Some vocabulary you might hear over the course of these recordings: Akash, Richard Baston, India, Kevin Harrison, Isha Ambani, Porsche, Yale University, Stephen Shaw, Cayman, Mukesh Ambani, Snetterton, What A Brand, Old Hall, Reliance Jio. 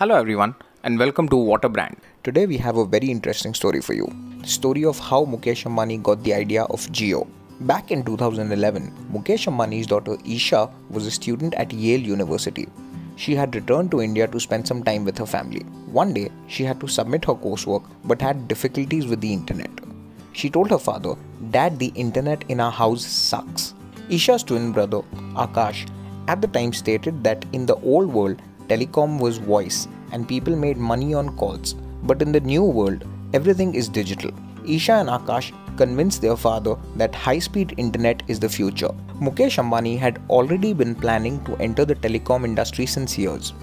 Hello everyone and welcome to What A Brand. Today we have a very interesting story for you. The story of how Mukesh Ambani got the idea of Jio. Back in 2011, Mukesh Ambani's daughter Isha was a student at Yale University. She had returned to India to spend some time with her family. One day, she had to submit her coursework but had difficulties with the internet. She told her father, "Dad, the internet in our house sucks." Isha's twin brother, Akash, at the time stated that in the old world, telecom was voice and people made money on calls, but in the new world, everything is digital. Isha and Akash convinced their father that high-speed internet is the future. Mukesh Ambani had already been planning to enter the telecom industry since years.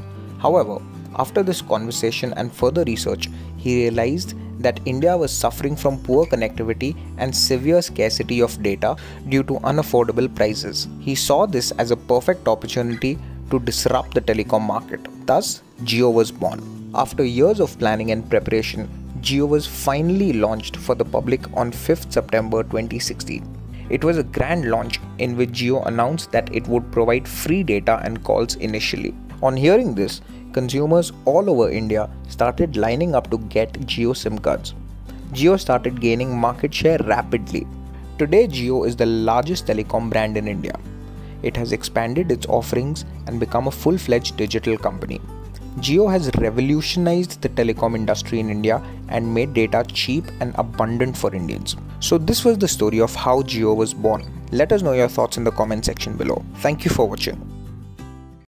However, after this conversation and further research, he realized that India was suffering from poor connectivity and severe scarcity of data due to unaffordable prices. He saw this as a perfect opportunity to disrupt the telecom market. Thus, Jio was born. After years of planning and preparation, Jio was finally launched for the public on 5th September 2016. It was a grand launch in which Jio announced that it would provide free data and calls initially. On hearing this, consumers all over India started lining up to get Jio SIM cards. Jio started gaining market share rapidly. Today, Jio is the largest telecom brand in India. It has expanded its offerings and become a full-fledged digital company. Jio has revolutionized the telecom industry in India and made data cheap and abundant for Indians. So this was the story of how Jio was born. Let us know your thoughts in the comment section below. Thank you for watching.